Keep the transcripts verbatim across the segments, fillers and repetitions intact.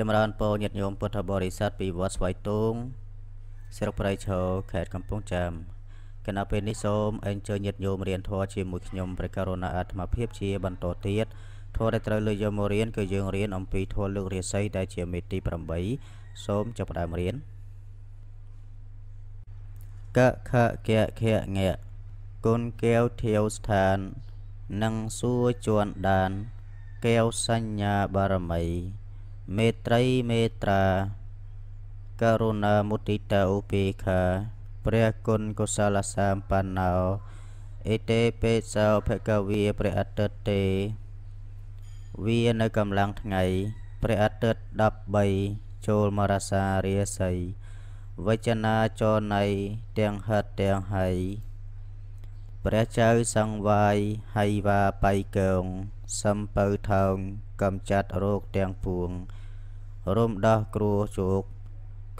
ចម្រើនពរញាតិញោមពុទ្ធបរិស័ទពីវត្តស្វាយទុងស្រុកព្រៃឈរខេត្តកំពង់ចាមគណៈពេលនេះសូមអញ្ជើញញាតិញោមរៀនធម៌ជាមួយខ្ញុំព្រះករុណាអាត្មាភាពជាបន្តទៀតធម៌ដែលត្រូវលើកយកមករៀនគឺយើងរៀនអំពីធម៌លើករាសីដែលជាមេទីប្រាំបីសូមចាប់ផ្ដើមរៀនកខកខងៈគុណកែវធាវស្ថាននិងសួរជន់ដានកែវសញ្ញាបារមីមេត្រីមេត្រាករុណាមុទិតាឧបេក្ខាព្រះគុណកុសលសម្បណ្ណោអេតេបេសោភគវាព្រះអាទិត្យទេវានៅកម្លាំងថ្ងៃព្រះអាទិត្យដប់បីចូលមរាសារាសីវចនាចរណៃទាំងហិតទាំងហៃព្រះចៅសង្វាយហៃវាបៃកងសំពៅថោងកំចាត់រោគទាំងពួងរំដោះគ្រោះជោគ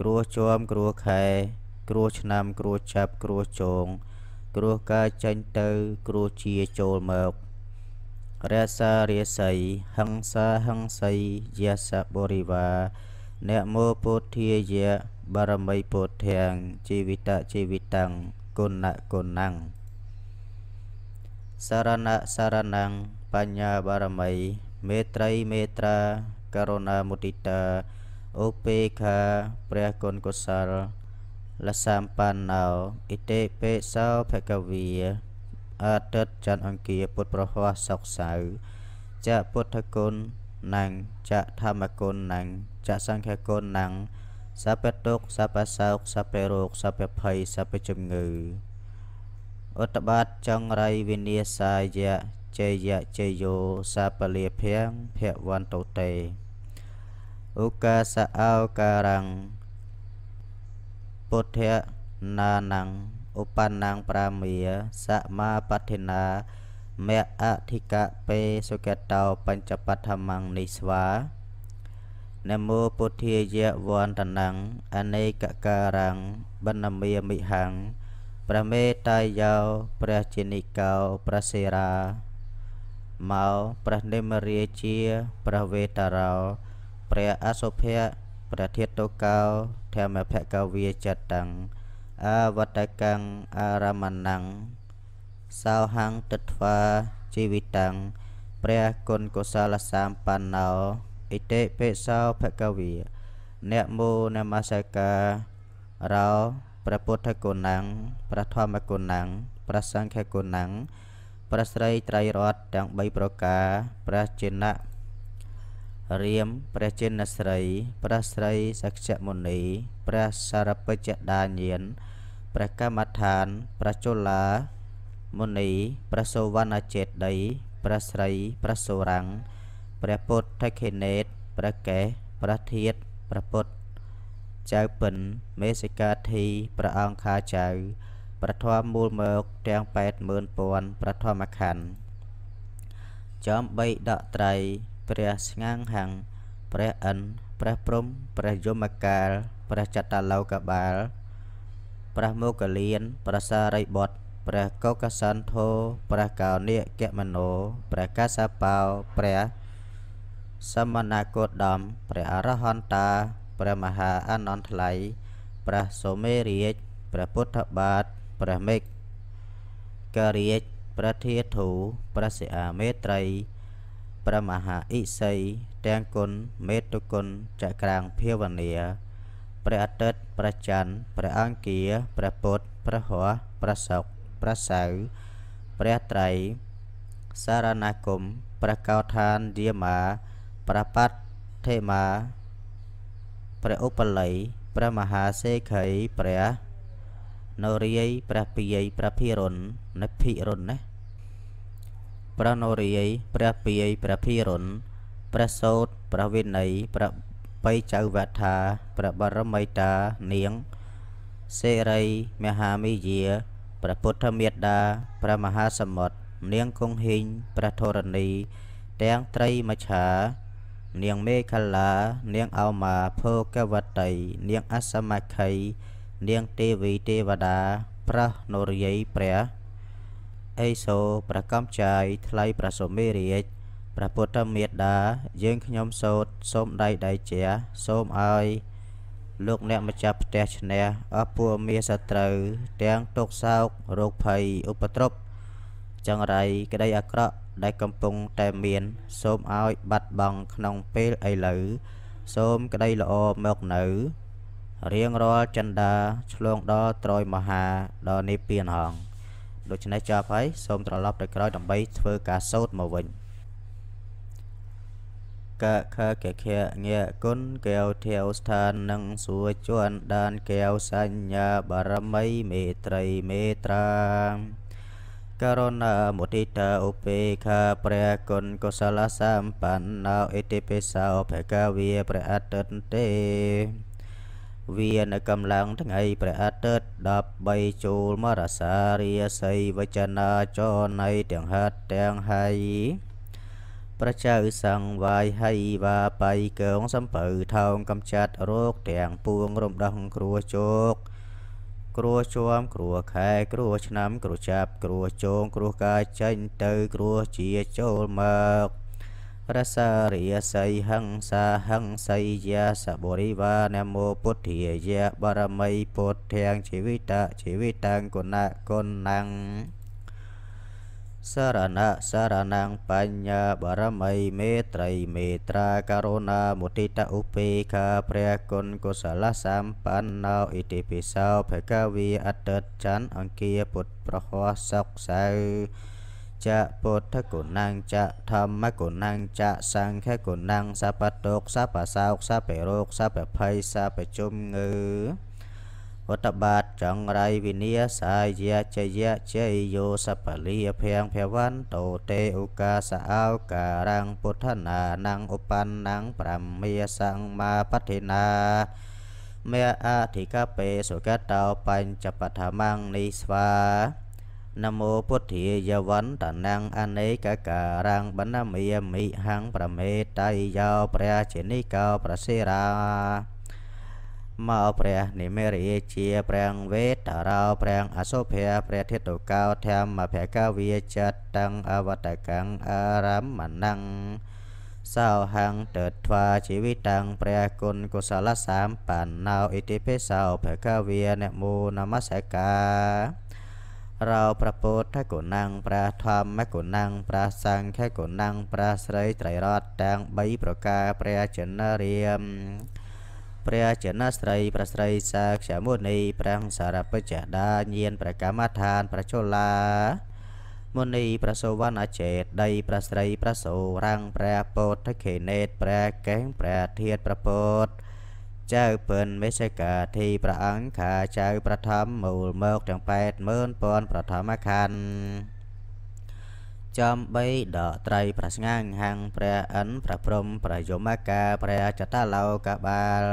គ្រោះជွំគ្រោះខែគ្រោះឆ្នាំគ្រោះចាប់គ្រោះចងគ្រោះកាចេញទៅគ្រោះជាចូលមករសារាសីហង្សាហង្សីយសបរិវាអ្នកមោពុទ្ធាយៈបារមីពុទ្ធាំងជីវិតជីវិតังគុណគុណังសារណសារណังបញ្ញាបារមីមេត្រីមេត្រាករុណាមុទិតាឧបេក្ខាព្រះគុណកុសលលសម្បណ្ណោអិតេបេសោភគវាអតិតចន្ទអង្គាពុទ្ធប្រហោះសោកសៅចពុទ្ធគុណណังចធម្មគុណណังចសង្ឃគុណណังសពតុកសពសោកសពរោគសពភ័យសពជំងឺឧត្តបាតចង្រៃវិនិស្ស័យៈជ័យជ័យយោសពលាភ័ងភវន្តោតេឧកាសអោការังពុទ្ធណាណังឧបាណាងប្រាមាសមាបដ្ឋិណាមៈអធិកៈបេសុគតោបញ្ចបដ្ឋមង្គនិស្វានមោពុទ្ធាយវន្តណាំងអនេកការังបណ្ណមាមិហੰងព្រះមេតាយោព្រះជនិកោព្រះសេរាមកព្រះនិមរាជាព្រះវេតារោព្រះអសុភៈព្រះធាតុកោធម្មភគវាចតាំងអវតកាំងអរមណังសោហੰទត្វាជីវិតាំងព្រះគុណកុសលសម្បណ្ណោអិតេបេសោភគវាអ្នកមោនមស្ការរោព្រះពុទ្ធគុណังព្រះធម្មគុណังព្រះសង្ឃគុណังព្រះស្រីត្រៃរតទាំងបីប្រការព្រះចិនៈរាមព្រះចិនស្រីព្រះស្រីសក្យមុនីព្រះសារពជដាញានព្រះកម្មដ្ឋានព្រះចុលាមុនីព្រះសូវណ្ណចេតីព្រះស្រីព្រះសូរាំងព្រះពុទ្ធខេណេតព្រះកេសព្រះធាតព្រះពុទ្ធចៅពិនមេសិកាធីព្រះអង្គខាចៅព្រះធម៌មូលមកទាំង ប៉ែតម៉ឺនពាន់ ព្រះធម្មខណ្ឌចំបីដកត្រៃព្រះស្ងាងហੰងព្រះអិនព្រះព្រំព្រះយមកាលព្រះចតឡោកបាលព្រះមោគលានព្រះសារីបុត្រព្រះកុកសន្ធោព្រះកោនិកមនោព្រះកាសបោព្រះសមណគោតមព្រះអរហន្តាព្រះមហាអនន្តល័យព្រះសូមេរាជព្រះពុទ្ធបាទព្រះមេករាជព្រះធាធូព្រះសិអាមេត្រីព្រះមហាអិសីទាំងគុណមេតុគុណចក្រាងភាវនាព្រះអាទិត្យព្រះច័ន្ទព្រះអង្គារព្រះពុទ្ធព្រះហស្តព្រះសុក្រព្រះសៅរ៍ព្រះត្រៃសារណគមព្រះកោឋានយាមាព្រះបតថេមាព្រះឧបល័យព្រះមហាសេខីព្រះនរាយព្រះពាយព្រះភិរុណនិភិរុណណាព្រះនរាយព្រះពាយព្រះភិរុណព្រះសោតព្រះវិន័យព្រះបៃចៅវត្ថាព្រះបរមីតានាងសេរីមហាមិយាព្រះពុទ្ធមេត្តាព្រះមហាសមុទ្រនាងគង្ហីងព្រះធរណីទាំងត្រីមច្ឆានាងមេខលានាងអោមាភោគវតីនាងអសមខៃនាងទេវីទេវតាព្រះនរាយព្រះអេសូព្រះកំចាយថ្លៃព្រះសុមេរាជ ព្រះពុទ្ធមេត្តាយើងខ្ញុំសូត្រសូមដៃដៃជាសូមឲ្យលោកអ្នកម្ចាស់ផ្ទះឈ្នះអស់ពួកមារសត្រូវទាំងទុក្ខសោករោគភ័យឧបទ្រពចង្រៃក្តីអាក្រក់ដែលកំពុងតែមានសូមឲ្យបាត់បង់ក្នុងពេលឥឡូវសូមក្តីល្អមកនៅរៀងរាល់ចន្ទាឆ្លងដល់ត្រយមហាដល់និព្វានហងដូច្នេះចប់ហើយសូមត្រឡប់ទៅក្រោយដើម្បីធ្វើការសូត្រមកវិញកខកខញគុណកែវធាវស្ថាននិងសួជន់ដានកែវសញ្ញាបារមីមេត្រីមេត្រាករណាមុទិតាឧបេក្ខាព្រះគុណកុសលសម្បណ្ណោអេតិបិសោភគវាព្រះអតិតទេវានៅកម្លាំងថ្ងៃព្រះអាទិត្យដប់បីជូលមរសារាសីវចនាចន័យទាំងហិតទាំងហៃប្រជើសង្វាយហៃវាបៃកងសំពៅថោងកំចាត់រោគទាំងពួងរំដោះគ្រួជោគគ្រួជួមគ្រួខែគ្រួឆ្នាំគ្រួចាប់គ្រួជងគ្រួកាយចេញទៅគ្រួជាចូលមករសារិយសីហង្សាហង្សីយាសបុរិវានមោពុទ្ធាយាបរមីពុទ្ធាងជីវិតជីវិតាងគុណគុណังសារណសារណังបញ្ញាបរមីមេត្រីមេត្រាករណាមុទិតាឧបេក្ខាព្រះគុណកុសលសម្បណ្ណោអិតិពិសោភគវាអតិតច័ន្ទអង្គាពុទ្ធប្រហោះសកសៅចៈពុទ្ធគុណังចៈធម្មគុណังចៈសង្ឃគុណังសពតោកសពសោកសពរោគសពភ័យសពជុំងឺវត្តបាទចងរៃវិនិសាយៈជយៈជ័យយោសពលិភាំងភវន្តោទេឧកាសអោការังពុទ្ធណានังឧបានังប្រមេសង្មាបដ្ឋិណាមេអធិកបេសុកតោបញ្ចបឋមังនិស្វានមោពុទ្ធាយវន្តនាងអនេកការังបណ្ណមាមិហੰងប្រមេតៃយោព្រះជនិកោប្រសិរាមកព្រះនិមេរិជាព្រះវេតរោព្រះអសុភៈព្រះធិតុកោធម្មភគវាចតੰអវតកੰអរមណੰសោហੰតត្វាជីវិតੰព្រះគុណកុសលសម្បណ្ណោអិតិបិសោភគវានមោនមស្សការเราประโพธกุณังพระธรรมกุณังพระสังฆกุณังพระไตรไตรรัตน์ดังใบประกาศพระเจนเรียมพระเจนไตรพระไตรสักษมุนีพระสารพจดาเนียนพระกรรมฐานพระโชลามุนีพระสวรรค์เจตใดพระไตรพระโสรังพระโพธเขเนตพระแก้งพระเทียดพระโพธเจ้าเปิลเมษกาทีพระอังคาเจ้าประทับมูลเมกจังแปดเมินปอนประทับมาคันจอมใบดอกไตรพระงางหังพระอันพระพรหมพระยมกาพระจัตตาเลากบาล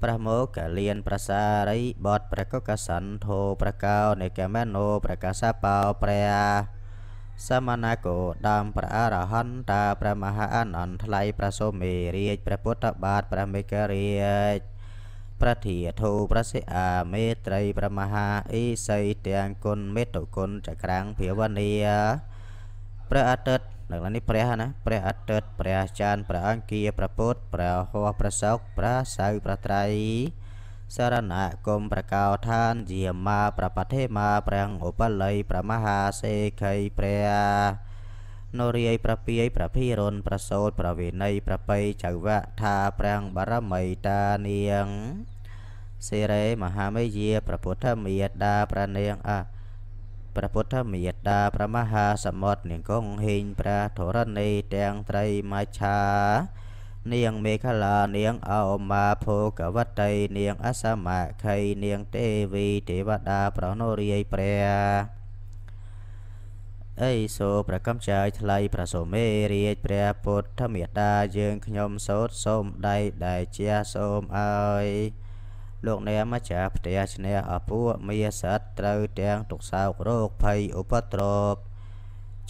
พระโมกขเลียนพระสารีบดพระกกสันโธพระเกาในแกมโนพระกสาเปาพระสมณโคดมพระอรหันตาพระมหาอนันทไลพระสมเรียพระพุทธบาทพระเมกเรียพระเถียโทพระสิอาเมตรัยพระมหาอิสัยเตียงกุลเมตุกุลจักรังเพียวเนียพระอาทิตย์หลังนี้พระนะพระอาทิตย์พระจันทร์พระอังคีพระพุทธพระหัวพระศกพระสายพระไตรสารณะกรมประกาศทานเยี่ยมมาประปเทมาแปลงอุปเลยประมหาเสไขเปรยโนเรียประเปียประพิรนประโสดประเวนัยประไปจักวะทาแปลงบารมัยตาเนียงเสเรมหาเมเยประพุทธเมียดาประเนียงอะประพุทธเมียดาประมหาสมดเนียงกงหิงประโทรณีแดงไตรมาชาเนียงเมฆลาเนียงเอามาโพกวัตไตเนียงอสมะไขเนียงเทวีเทวดาพระนเรียเปรยไอโซประกำจายทลายพระสมเรียเปรยพุทธเมตตาเยืองขยมโสดสมได้ได้เจียสมไอโลกเนียมาจากพยาชเนียอภูมิสัตตรูเตียงตกสาวโรคภัยอุปตรบ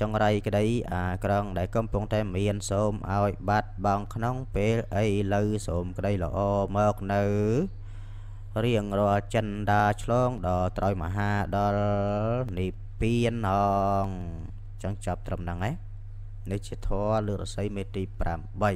ចង្រៃក្តីអាក្រងដែលកំពុងតែមានសូមឲ្យបាត់បង់ក្នុងពេលអីលើសូមក្តីល្អមកនៅរៀងរាល់ចិន្តាឆ្លងដល់ត្រយមហាដល់និព្វានហងចង់ចប់ត្រឹមហ្នឹងឯង និច្ចធម៌លើរស័យមេទី ប្រាំបី